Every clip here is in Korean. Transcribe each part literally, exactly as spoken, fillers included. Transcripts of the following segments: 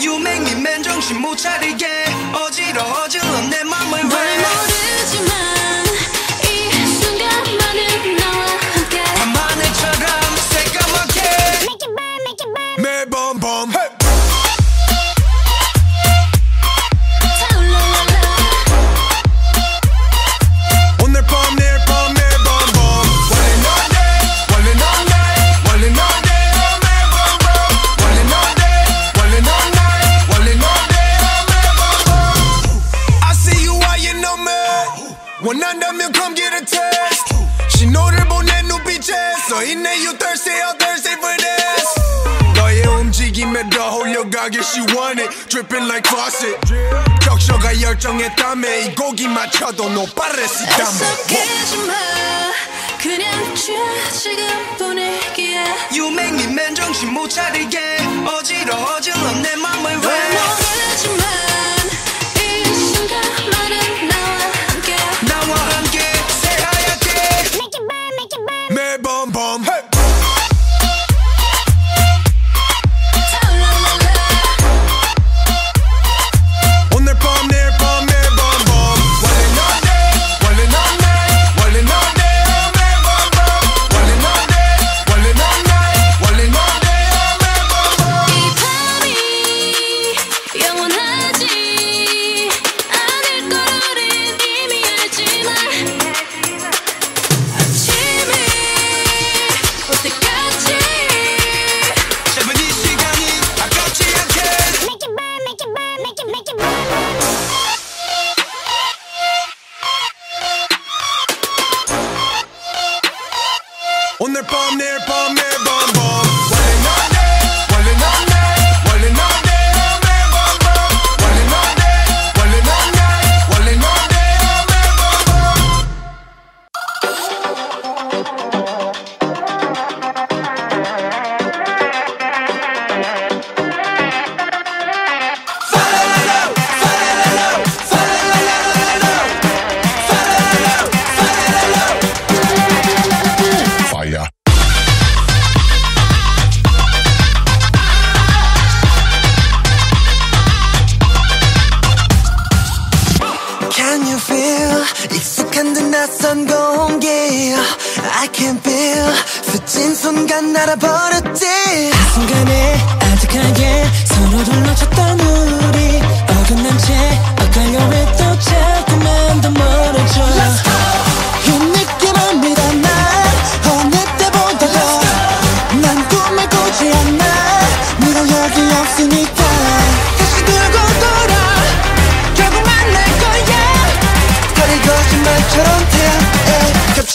You make me 맨정신 못 차리게 어지러워 질러 내 맘을 왜 말 모르지만 이 순간만은 너와 함께 밤하늘처럼 새까맣게 Make it burn, make it burn 매번 밤 hey! 원한다면 come get a test 신호를 보낸 눈빛에 써있네 You thirsty, I'm thirsty for this 너의 움직임에 더 홀려가길 she want it Dripping like faucet 적셔가 열정했다며 이 곡이 맞춰도 no parecitame 애석해지 마 그냥 취해 지금 분위기에 You make me 맨정신 못 차리게 어지러워 질러 내 맘을 왜 모르지만 오늘 밤 내일 밤 매일 밤밤 Wallin' all day, wallin' all night Wallin' all day, 매일 밤밤 Wallin' all day, wallin' all night Wallin' all day, 매일 밤밤 Fall in love 낯선 공기 I can feel 스친 순간 날아버렸지 그 순간에 아득하게 서로를 놓쳤던 우리 어긋난 채 엇갈려 해도 자꾸만 더 멀어져 Let's go! 이 느낌을 믿어 난 어느 때보다 더 난 꿈을 꾸지 않아 네가 여기 없으니까 다시 들고 돌아 결국 만날 거야 거리 거짓말처럼 겹친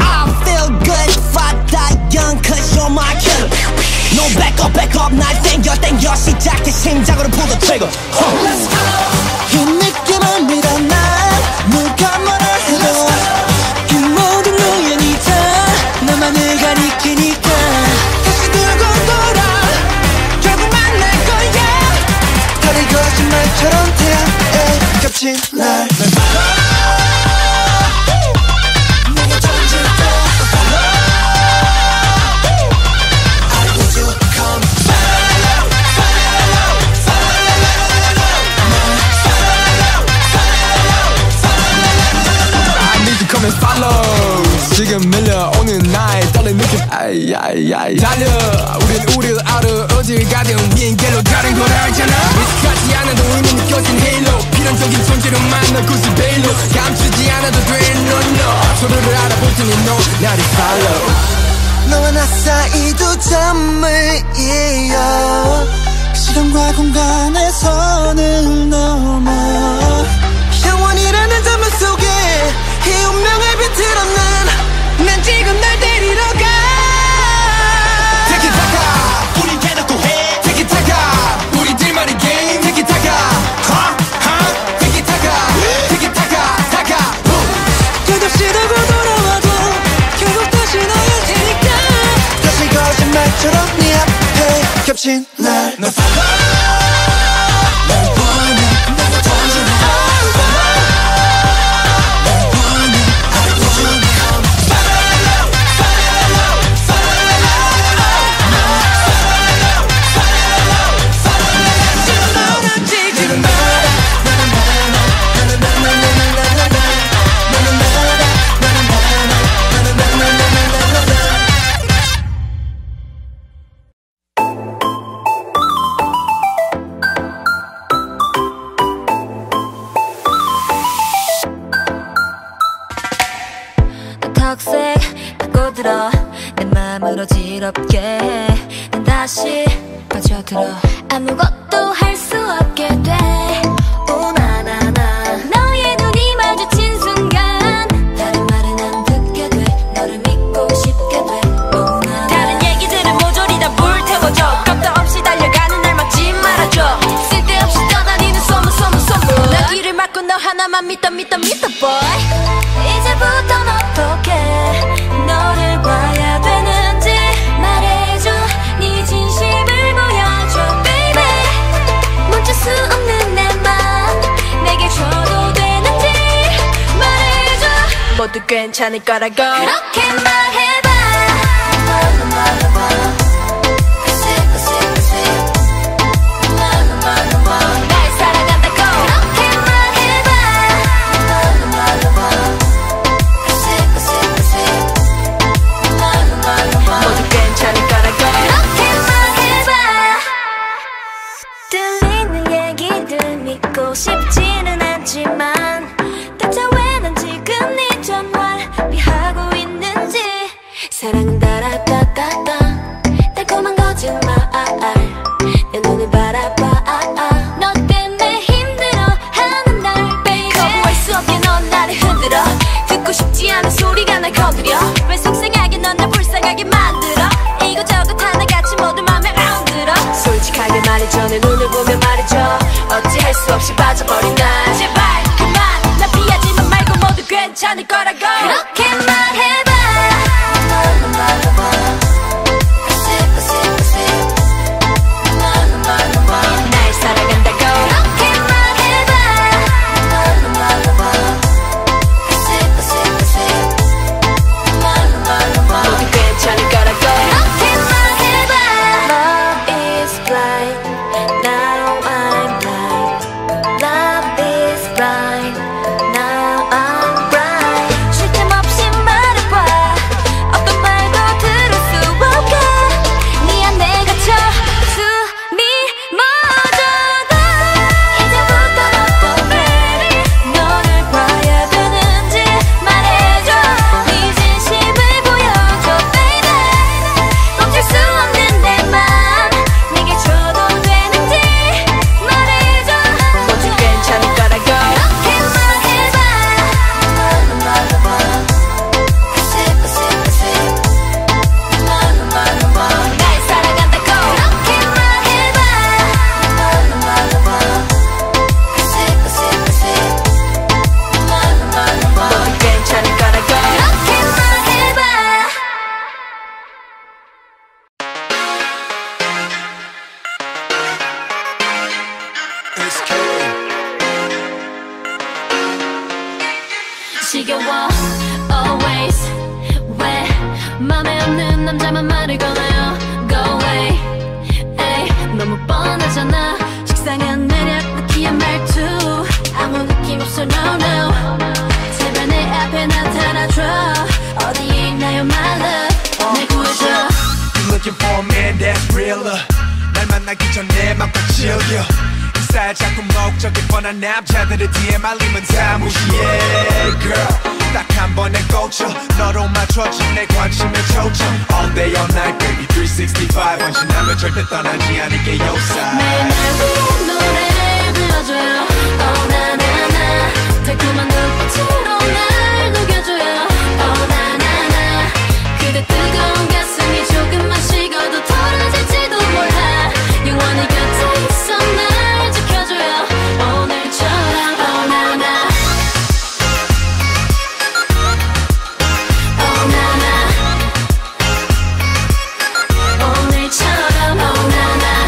I feel good if I die young cause you're my killer No back up back up 날 땡겨 땡겨 시작해 심장으로 pull the trigger huh. Let's go 이 느낌을 믿어 난 누가 뭐라 해도 이 모든 우연이 다 나만을 가리키니까 다시 들고 돌아 결국 만날 거야 다들 거짓말처럼 태양에 겹친 날 지금 밀려오는 나의 떨린 느낌 아이 아이 아이 달려 우린 우릴 알아 어딜 가든 위엔 길로 다른 걸 알잖아 미숙하지 않아도 의미 느껴진 헤일로 필연적인 존재로 만나 굳이 베일로 감추지 않아도 돼 no no 서로를 알아볼 테니 no 나를 follow 너와 나 사이도 잠을 이어 시간과 공간에서는 넘어 영원이라는 자물 속에 이 운명을 비틀어 난, 난 지금 날 데리러 가 티키타카 우린 대놓고 해 티키타카 우리들만의 게임 티키타카 하? 하? 티키타카 미친 날 널 follow 지럽게 해. 난 다시 빠져들어 아무것도 할 수 없게 돼. 오 나나나 너의 눈이 마주친 순간 다른 말은 안 듣게 돼. 너를 믿고 싶게 돼. 오 나나 다른 얘기들은 모조리 다 불태워줘. 깜짝 없이 달려가는 날 막지 말아줘. 쓸데없이 떠다니는 소문 소문 소문 나 귀를 막고 너 하나만 믿어 믿어 믿어 boy. 이제부턴 어떻게 너를 봐야 되는 수 없는 내 맘 내게 줘도 되는지 말해줘. 모두 괜찮을 거라고 그렇게 말해봐. 말해봐 말해봐 글쎄 글쎄 글쎄 말해봐 말해봐 날 사랑한다고 그렇게 말해봐. 말해봐 말해봐 글쎄 글쎄 글쎄 말해봐 말해봐 모두 괜찮을 거라고 그렇게 말해봐. 믿고 싶지는 않지만 대체 왜 난 지금 네 전화를 피하고 있는지. 사랑은 달아따따따 달콤한 거짓말 내 눈을 바라봐. 너 때문에 힘들어하는 날 baby 거부할 수 없게 넌 나를 흔들어. 듣고 싶지 않은 소리가 날 거들여. 왜 속상하게 넌 나 불쌍하게 만들어. 이거저것 하나같이 모두 맘에 안 들어. 솔직하게 말해줘 내 눈을 보며 말해줘. 어찌할 수 없이 빠져버린 날 제발 그만 나 피하지만 말고 모두 괜찮을 거라고 그렇게 말해봐. 말해봐 말해봐 글쎄 글쎄 글쎄 말해봐 말해봐 날 사랑한다고 그렇게 말해봐. 말해봐 말해봐 글쎄 글쎄 글쎄 말해봐 말해봐 모두 괜찮을 거라고 그렇게 말해봐. Love is blind now I'm blind. Now I'm blind. 쉴 틈 없이 말해봐. 어떤 말도 들을 수 없게 네 안에 갇혀 숨이 멎어가. 이제부터는 어떻게 너를 봐야 되는지 말해줘. 네 진심을 보여줘 baby. 멈출 수 없는 내 맘 내게 줘도 되는지 말해줘. 모두 괜찮을 거라고 남자들의 디 엠 알림은 다 무시해 girl. 딱 한 번에 꽂혀 너로 맞춰진 내 관심에 초점 all day all night baby three sixty-five 원신하면 절대 떠나지 않을게 your side. 매일 위한 노래를 들려줘요 oh 나나나 달콤한 눈빛으로 날 녹여줘요 oh 나나나 그대 뜨거운 가슴이 조금만 식어도 덜어질지도 몰라. 영원히 곁에 있어 날 지켜줘요 오늘처럼 oh 나나 oh 나나 오늘처럼 oh 나나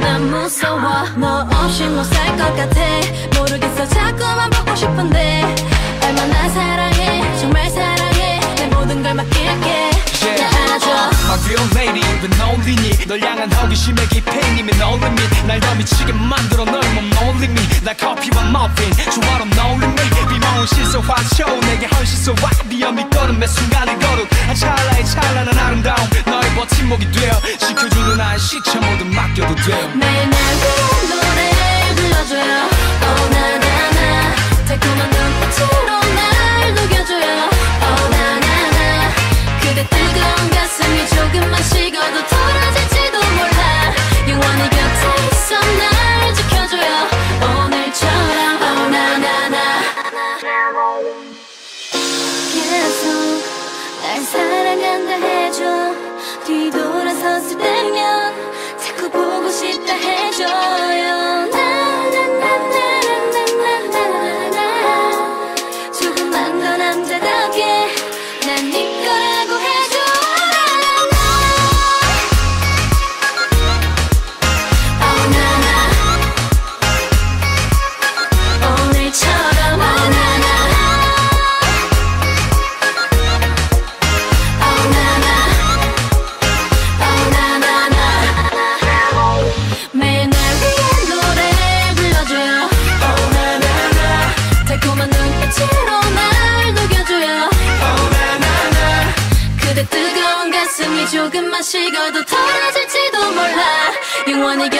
난 무서워 너 없이 못 살 것 같아 모르겠어 자꾸만 보고 싶은데 얼마나 사랑해 정말 사랑해 내 모든 걸 맡길게 yeah. 나 안아줘 My real lady 왜 놀리니 널 향한 호기심에 깊이 님의 no limit 날 더 미치게 만들어 널 못 놀리니 나 커피와 머핀 조화로 놀리니 비몽 실소화 쇼 내게 헌실소화 니어 밑거름의 순간을 거룩 한 찰나의 찬란한 아름다움 너의 버팀목이 되어 지켜주는 나의 시체 모두 맡겨도 돼요 매일 날 위한 노래를 불러줘요 Oh 나나나 달콤한 눈빛으로 날 녹여줘요 Oh 나나나 그대 뜨거운 가슴이 조금만 식어도 덜어질지도 몰라 영원히 곁에 있어 날 지켜줘요 오늘처럼 Oh 나나나 계속 날 사랑한다 해줘 뒤돌아섰을 때면 자꾸 보고 싶다 해줘요 조금만 식어도 덜어질지도 몰라 영원히 곁에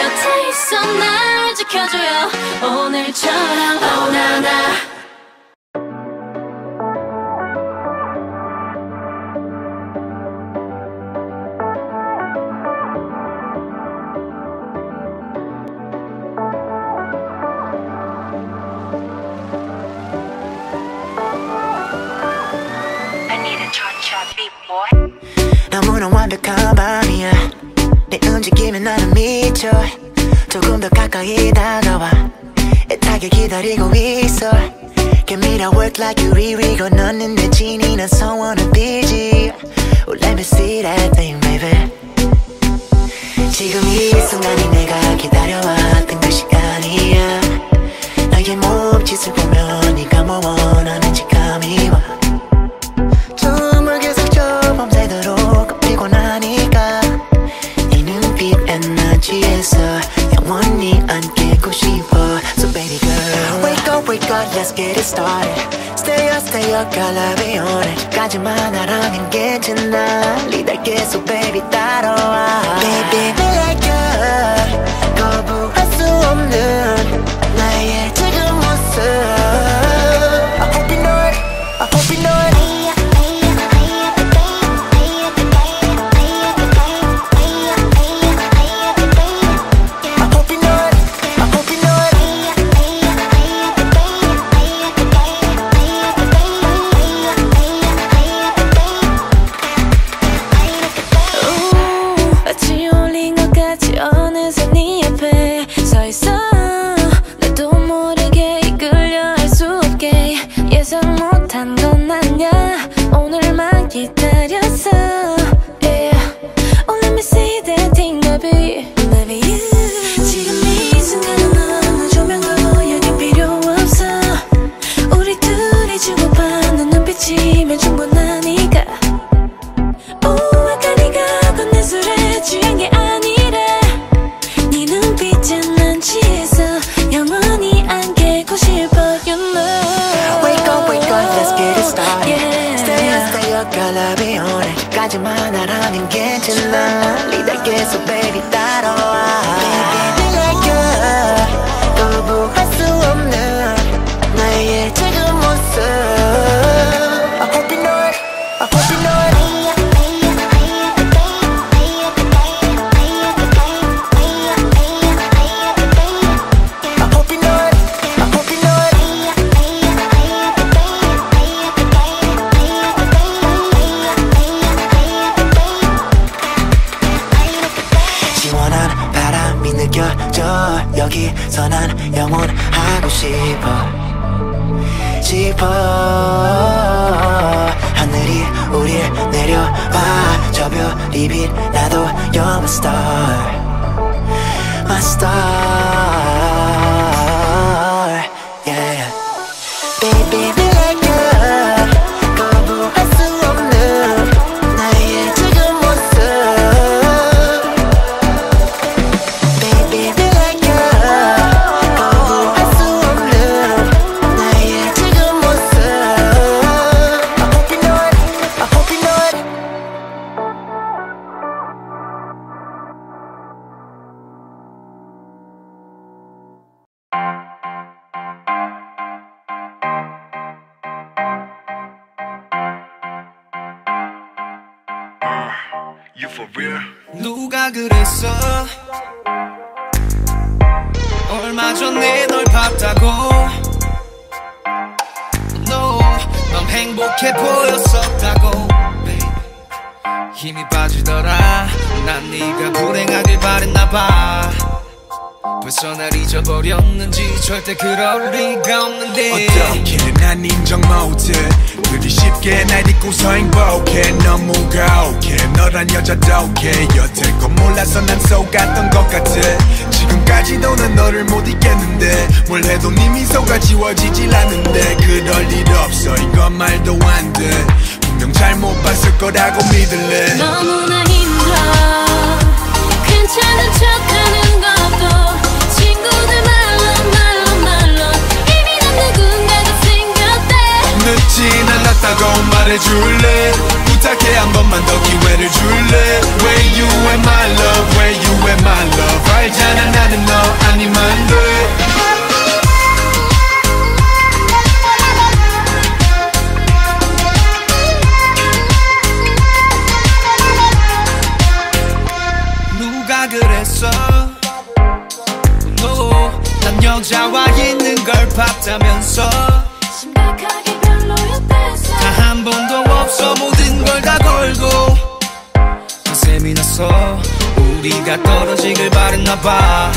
있어 날 지켜줘요 오늘처럼 Oh 나나 너무나 완벽한 밤이야 내 움직임에 나는 미쳐 조금 더 가까이 다가와 애타게 기다리고 있어 Give me that work like you really got 너는 내 genie 난 소원을 빌지 Oh let me see that thing baby 지금 이 순간이 내가 기다려왔던 그 시간이야 나의 몸짓을 보면 네가 뭐 원하는지 감이 와 숨을 계속 줘 밤새도록 피곤하니까 네 눈빛 에너지에서 영원히 안 깨고 싶어 So baby girl Wake up wake up let's get it started Stay up stay up girl I'll be on it 까지만 알아면 괜찮아 리달게 So baby 따라와 Baby I like you 거부할 수 없는 나의 지금 모습 I hope you know it I hope you know it my star. Yeah, baby, be like her. 거부 할 수 없는 나의 지금 모습. Baby, be like her. 거부 할 수 없는 나의 지금 모습. I hope you know it. I hope you know it. You for real? 누가 그랬어? 얼마 전에 널 봤다고. No, 넌 행복해 보였었다고. Baby, 힘이 빠지더라. 난 네가 불행하길 바랬나봐. 벌써 날 잊어버렸는지 절대 그럴 리가 없는데. 어떻게 난 인정 못해. 그리 쉽게 날 딛고서 행복해. 너무 가혹해. 너란 여자도 오케이. 여태껏 몰라서 난 속았던 것 같아. 지금까지도 난 너를 못 잊겠는데. 뭘 해도 네 미소가 지워지질 않는데. 그럴 일 없어. 이건 말도 안 돼. 분명 잘못 봤을 거라고 믿을래. 너무나 힘들어. 괜찮은 척하는 것도. 늦지 않았다고 말해줄래. 부탁해 한 번만 더 기회를 줄래. Where you at my love, where you at my love. 알잖아 나는 너 아니면 돼. 누가 그랬어? No, 난 여자와 있는 걸 봤다면서. 모든 걸 다 걸고 한샘이 나서 우리가 떨어지길 바랬나봐.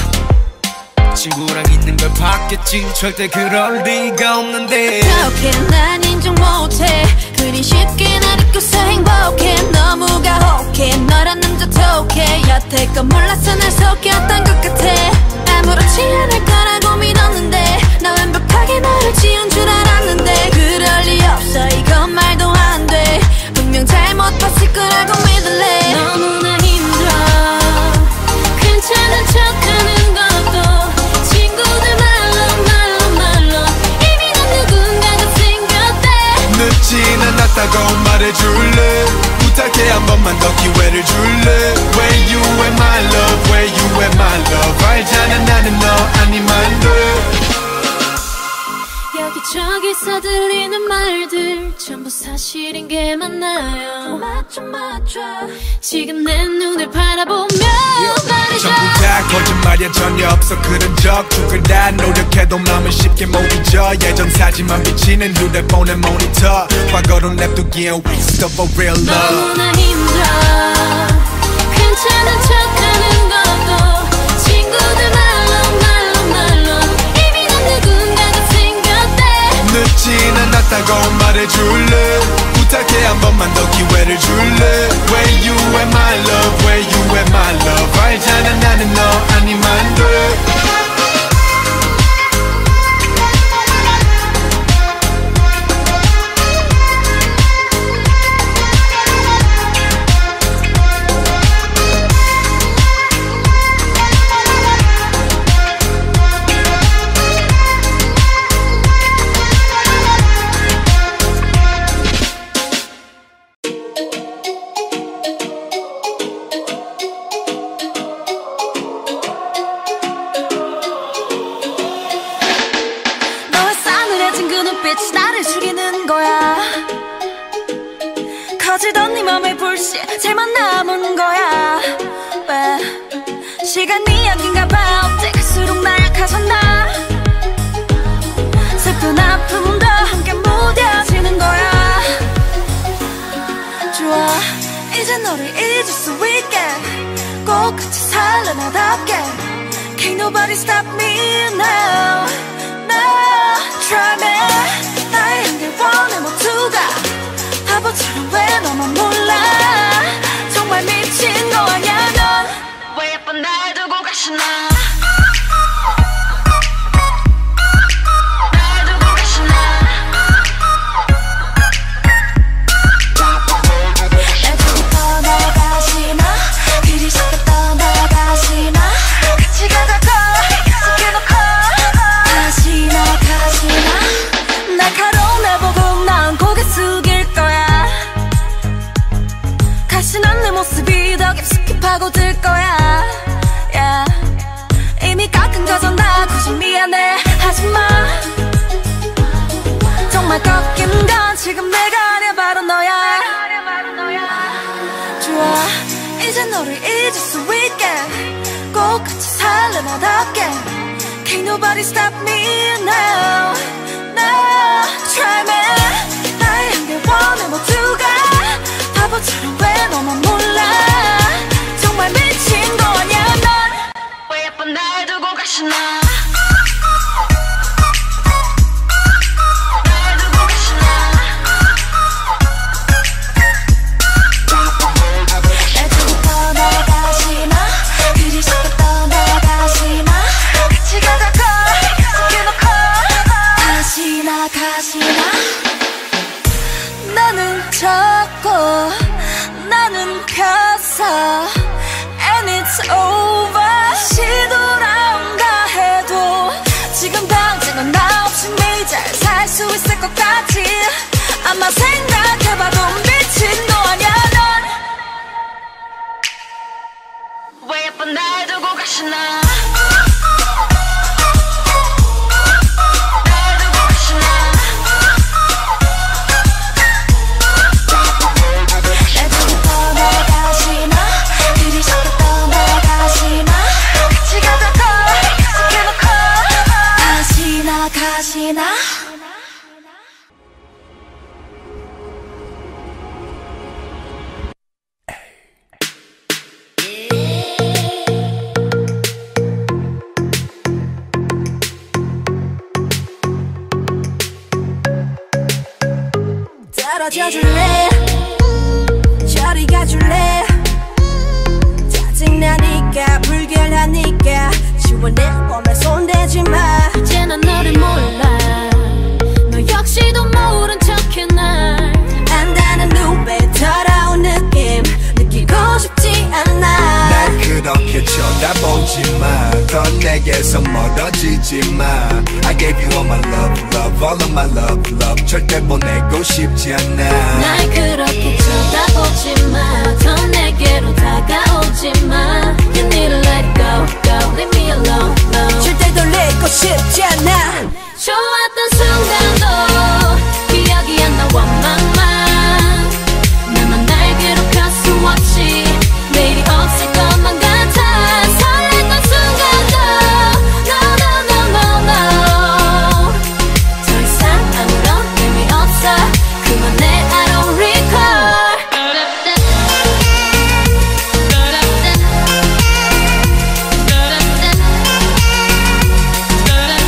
친구랑 있는 걸 봤겠지. 절대 그럴 리가 없는데. 가혹해 난 인정 못해. 그리 쉽게 날 잊고서 행복해. 너무 가혹해 너란 남자 독해. 여태껏 몰라서 날 속였던 것 같아. 아무렇지 않을 거라고 믿었는데. 나 완벽하게 너를 지운 줄 알았는데. 그럴 리 없어. 이건 말도 안 돼. 분명 잘못 봤을 거라고 믿을래. 너무나 힘들어. 괜찮은 척하는 것도. 친구들 말로 말로 말로. 이미 난 누군가가 생겼대. 늦진 않았다고 말해줄래. 부탁해 한 번만 더 기회를 줄래. Where you at my love, where you at my love. 알잖아 나는 너 아니면 돼. 여기저기서 들리는 말들 전부 사실인 게 맞나요? 맞죠 맞죠. 지금 내 눈을 바라보며 말이죠. 전부 다 거짓말이야. 전혀 없어 그런 적. 죽을 다 노력해도 마음은 쉽게 못 잊어. 예전 사진만 비치는 휴대폰의 모니터. 과거로 냅두기엔 waste of a real love. 너무나 힘들어. 괜찮은 척하는 것도. 친구들 말로 말로 말로. 이미 난 누군가가 늦진 않았다고 말해줄래. 부탁해 한 번만 더 기회를 줄래. Where you at my love, where you at my love. 알잖아 나는 너 아니면 돼. 나 지금 내가 아니야 바로 너야. 좋아 이제 너를 잊을 수 있게 꼭 같이 살래 나답게. Can't nobody stop me now. Now try me. 나의 한계 원해 모두가 바보처럼 왜 너만 몰라. 정말 미친 거냐 넌. 왜 예쁜 날 두고 가시나. 나는 적고 나는 펴서 and it's over. 시도란다 해도 지금 당장은 나 없이 네 잘 살 수 있을 것 같지. 아마 생각해봐도 미친 거 아냐 넌. 왜 예쁜 날 두고 가시나. 떨어져줄래 저리 가줄래. 짜증나니까 불결하니까 지워 내 몸에 손대지마. 이제 난 너를 몰라 너 역시도 모른 척해. 날 안다는 눈빛 더러운 느낌 느끼고 싶지 않아. 날 그렇게 쳐다보지마 더 내게서 멀어지지마. I gave you all my love love all of my love love. 절대 보내고 싶지 않아. 날 그렇게 쳐다보지마 더 내게로 다가오지마. You need to let go go leave me alone no. 절대 돌리고 싶지 않아. 좋았던 순간도 기억이 안 나와 맘만. 나만 날 괴롭힐 수 없지 내일이 없을 것만 같아. 설렜던 순간도 No no no no no. 더 이상 아무런 의미 없어 그만해 I don't recall. 더 이상 아무런 의미 없어 그만해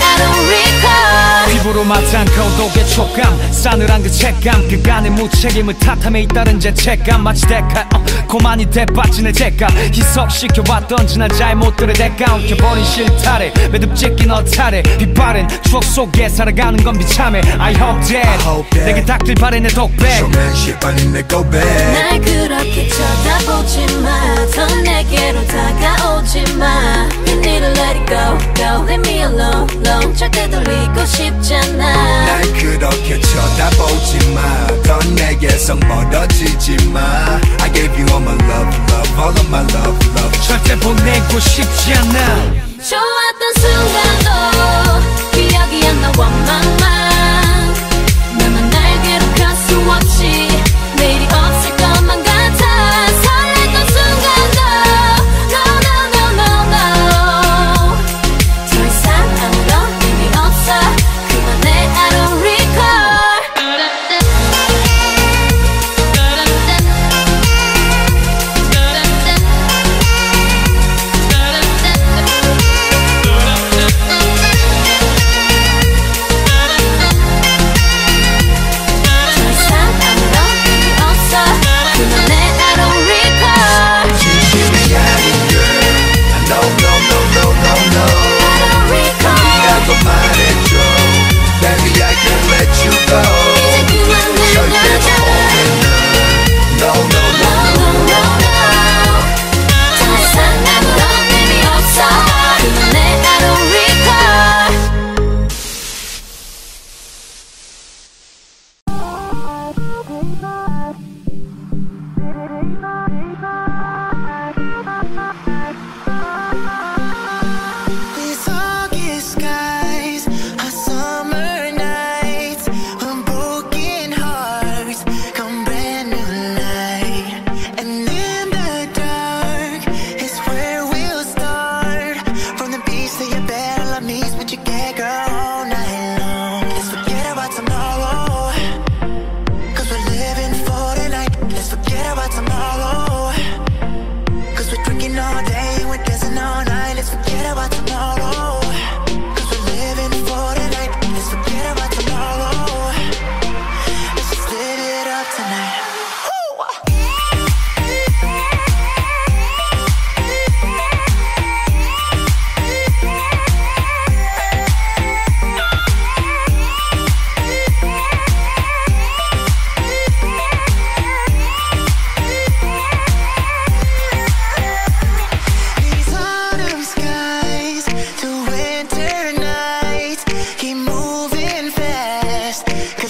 I don't recall. 피부로 맡은 고독의 촉감 싸늘한 그 책감 그간의 무책임을 탓함에 잇따른 죄책감. 마치 대가 어, 고만이 대빠진 내 죄값 희석시켜왔던 지난 잘못들의 대가. 엉켜버린 실타래 매듭짓기 너 탈에 빛바랜 추억 속에 살아가는 건 비참해. I hope that hope 내게 닥칠 바래 내 독백. 쇼맨십 아닌 내 고백. 날 그렇게 쳐다보지마 더 내게로 다가오지마. You need to let it go go leave me alone alone. 절대 돌리고 싶잖아. 날 그렇게 쳐다보지마 더 내게서 멀어지지마. I gave you all my love love all of my love love. 절대 보내고 싶지 않아. 좋았던 순간도 기억이 안 나와 맘만. 나만 날 괴롭힐 수 없지 내일이 없을 것만 같아. 설렜던 순간도 No no no no no. 더 이상 아무런 의미 없어 그만해 I don't recall.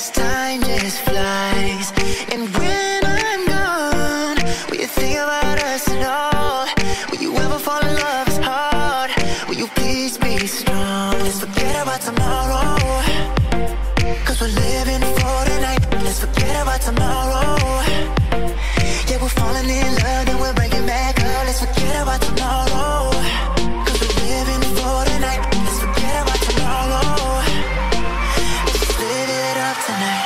as time just flies. And when I'm gone, will you think about us at all? Will you ever fall in love as hard? Will you please be strong? Let's forget about tomorrow, cause we're living for tonight. Let's forget about tomorrow. Yeah, we're falling in love, then we're breaking back up. Let's forget about tomorrow, cause we're living for tonight. Let's forget about tomorrow. Let's live it up tonight.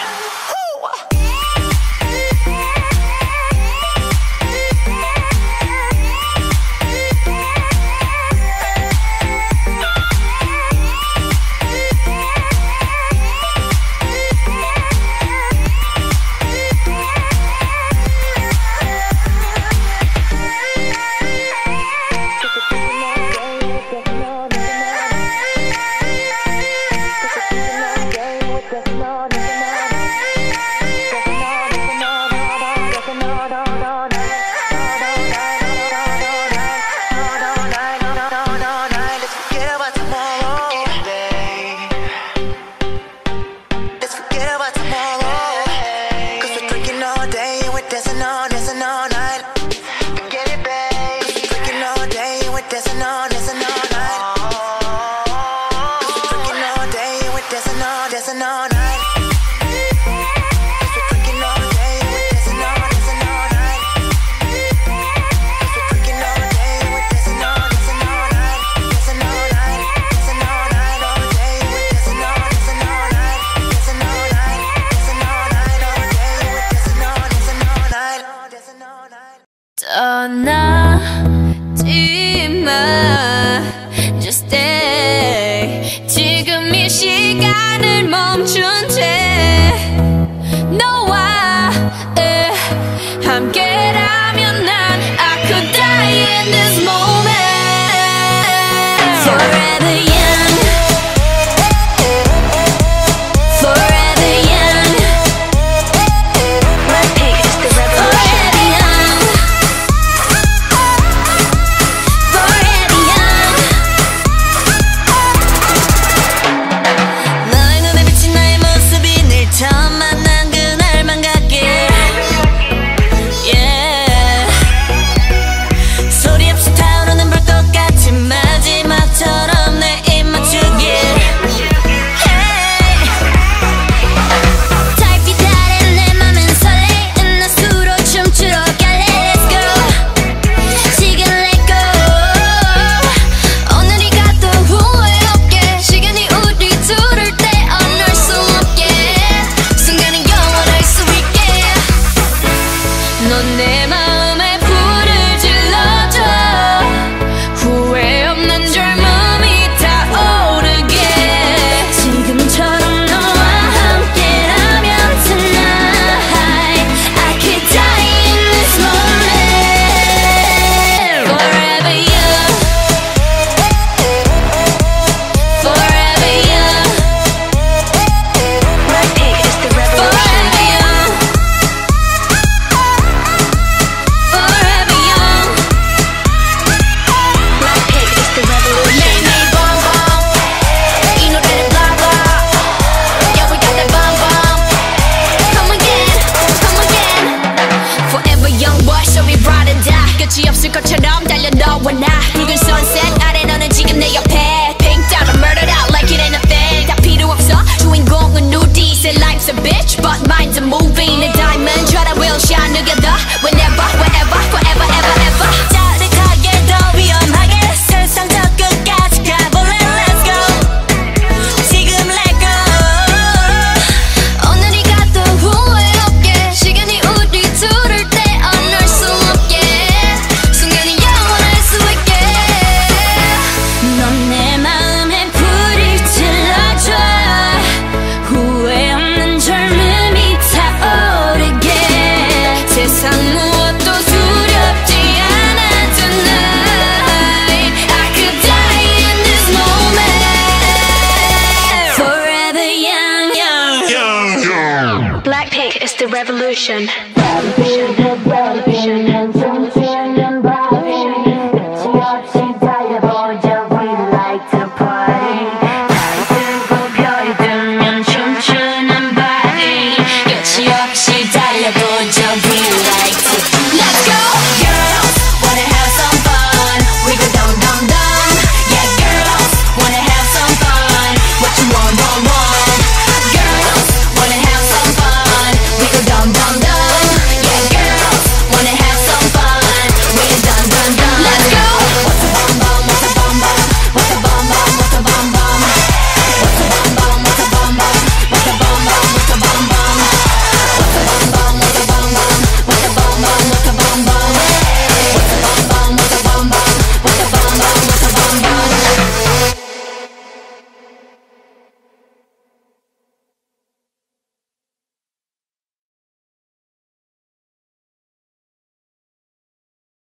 Blackpink is the revolution. Revolution. Revolution.